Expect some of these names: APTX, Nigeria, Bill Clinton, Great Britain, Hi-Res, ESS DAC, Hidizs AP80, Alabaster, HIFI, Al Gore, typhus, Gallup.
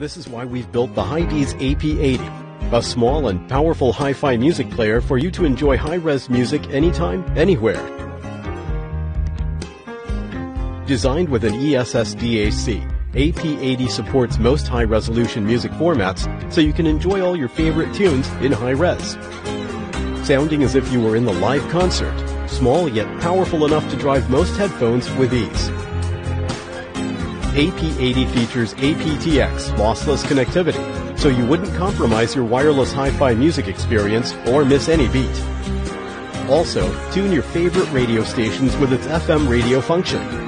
This is why we've built the Hidizs AP80, a small and powerful hi-fi music player for you to enjoy high-res music anytime, anywhere. Designed with an ESS DAC, AP80 supports most high-resolution music formats, so you can enjoy all your favorite tunes in high-res. Sounding as if you were in the live concert, small yet powerful enough to drive most headphones with ease. AP80 features APTX lossless connectivity, so you wouldn't compromise your wireless hi-fi music experience or miss any beat. Also, tune your favorite radio stations with its FM radio function.